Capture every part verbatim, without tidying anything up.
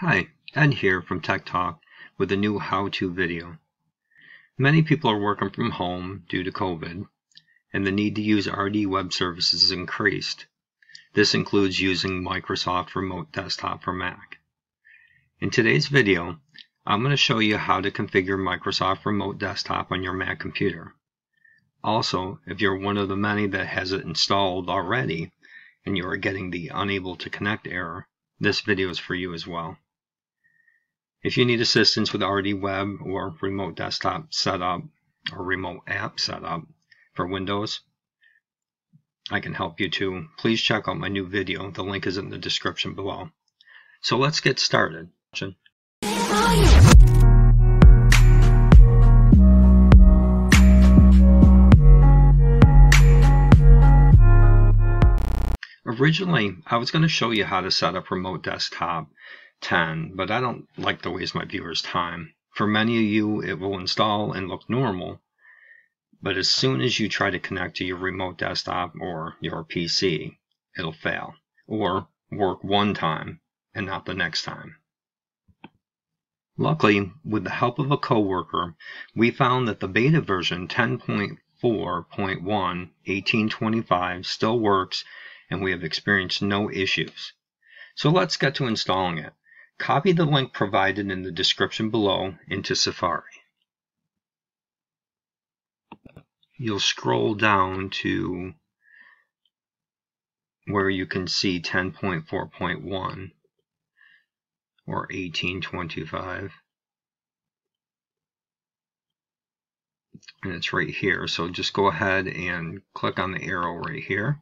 Hi, Ed here from Tech Talk with a new how-to video. Many people are working from home due to COVID, and the need to use R D web services is increased. This includes using Microsoft Remote Desktop for Mac. In today's video, I'm going to show you how to configure Microsoft Remote Desktop on your Mac computer. Also, if you're one of the many that has it installed already and you are getting the unable to connect error, this video is for you as well. If you need assistance with R D Web or Remote Desktop Setup or Remote App Setup for Windows, I can help you too. Please check out my new video. The link is in the description below. So let's get started. Originally, I was going to show you how to set up Remote Desktop ten, but I don't like to waste my viewers' time. For many of you, it will install and look normal, but as soon as you try to connect to your remote desktop or your P C, it'll fail, or work one time and not the next time. Luckily, with the help of a coworker, we found that the beta version ten point four point one eighteen twenty-five still works, and we have experienced no issues. So let's get to installing it. Copy the link provided in the description below into Safari. You'll scroll down to where you can see ten point four point one or eighteen twenty-five. And it's right here. So just go ahead and click on the arrow right here.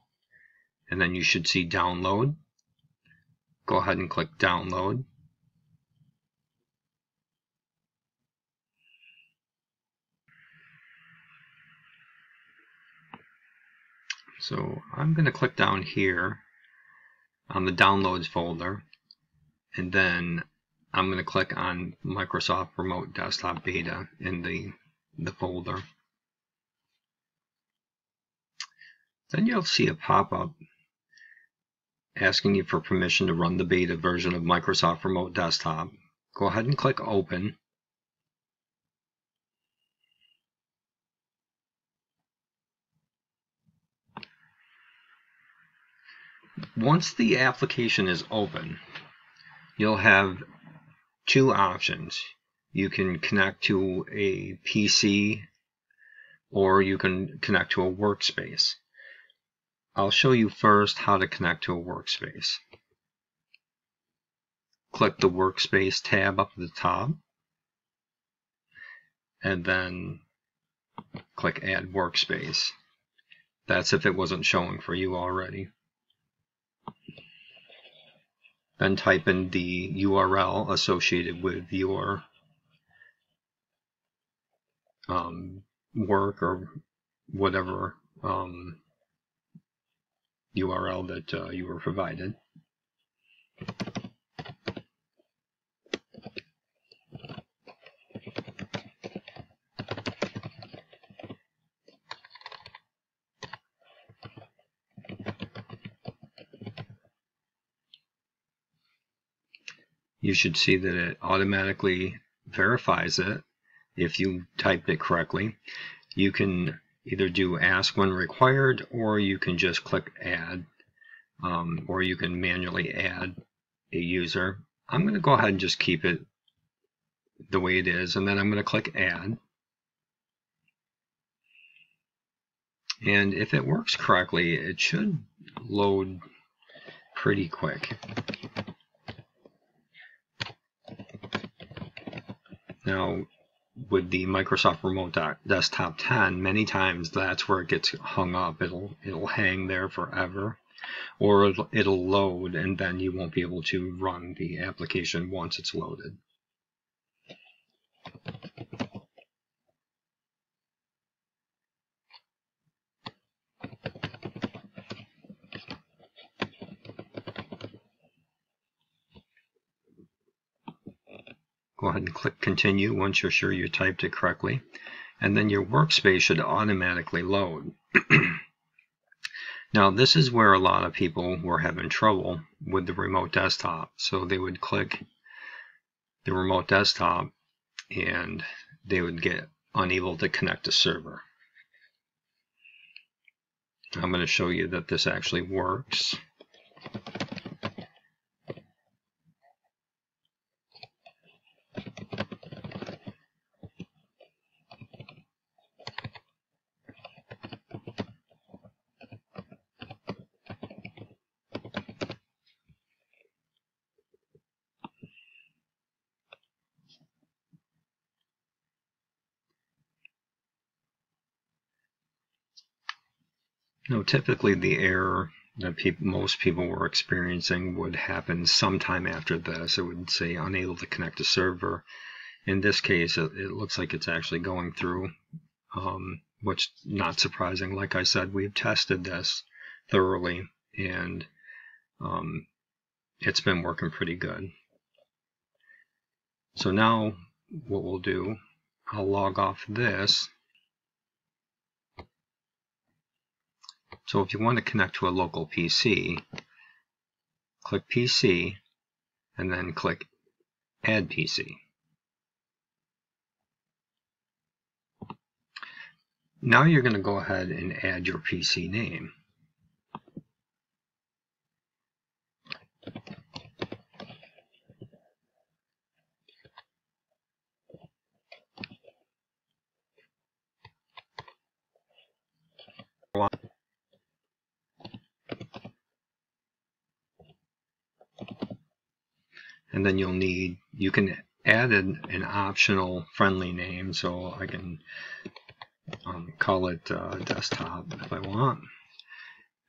And then you should see download. Go ahead and click download. So I'm going to click down here on the downloads folder, and then I'm going to click on Microsoft Remote Desktop Beta in the, the folder. Then you'll see a pop-up asking you for permission to run the beta version of Microsoft Remote Desktop. Go ahead and click open. Once the application is open, you'll have two options. You can connect to a P C or you can connect to a workspace. I'll show you first how to connect to a workspace. Click the Workspace tab up at the top, and then click Add Workspace. That's if it wasn't showing for you already. Then type in the U R L associated with your um, work or whatever um, U R L that uh, you were provided. You should see that it automatically verifies it if you typed it correctly. You can either do ask when required, or you can just click add, um, or you can manually add a user. I'm going to go ahead and just keep it the way it is, and then I'm going to click add. And if it works correctly, it should load pretty quick. Now, with the Microsoft Remote Desktop ten, many times that's where it gets hung up. It'll it'll hang there forever, or it'll, it'll load, and then you won't be able to run the application once it's loaded. Go ahead and click continue once you're sure you typed it correctly, and then your workspace should automatically load. Now, this is where a lot of people were having trouble with the remote desktop. So they would click the remote desktop and they would get unable to connect to server. I'm going to show you that this actually works. No, typically the error that pe most people were experiencing would happen sometime after this. It would say unable to connect to server. In this case, it, it looks like it's actually going through, um, which is not surprising. Like I said, we've tested this thoroughly, and um, it's been working pretty good. So now what we'll do, I'll log off this. So if you want to connect to a local P C, click P C and then click Add P C. Now you're going to go ahead and add your P C name. And then you'll need, you can add an, an optional friendly name, so I can um, call it uh, desktop if I want.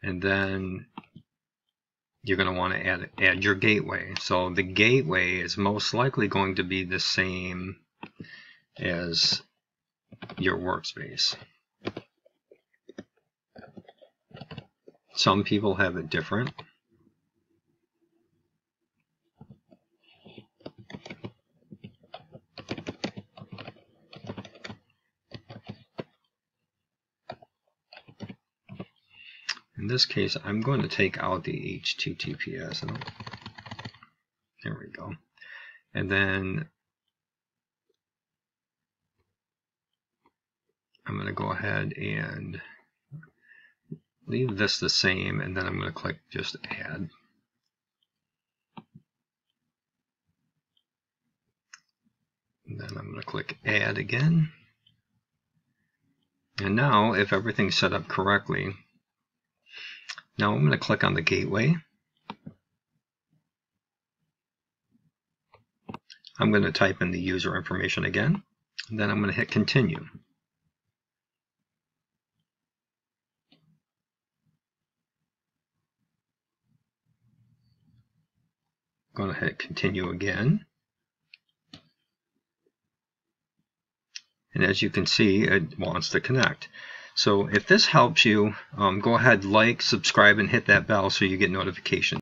And then you're going to want to add, add your gateway. So the gateway is most likely going to be the same as your workspace. Some people have it different. In this case, I'm going to take out the H T T P S. There we go. And then I'm going to go ahead and leave this the same, and then I'm going to click just add. And then I'm going to click add again. And now, if everything's set up correctly, now I'm going to click on the gateway. I'm going to type in the user information again, and then I'm going to hit continue. I'm going to hit continue again. And as you can see, it wants to connect. So if this helps you, um, go ahead, like, subscribe, and hit that bell so you get notifications.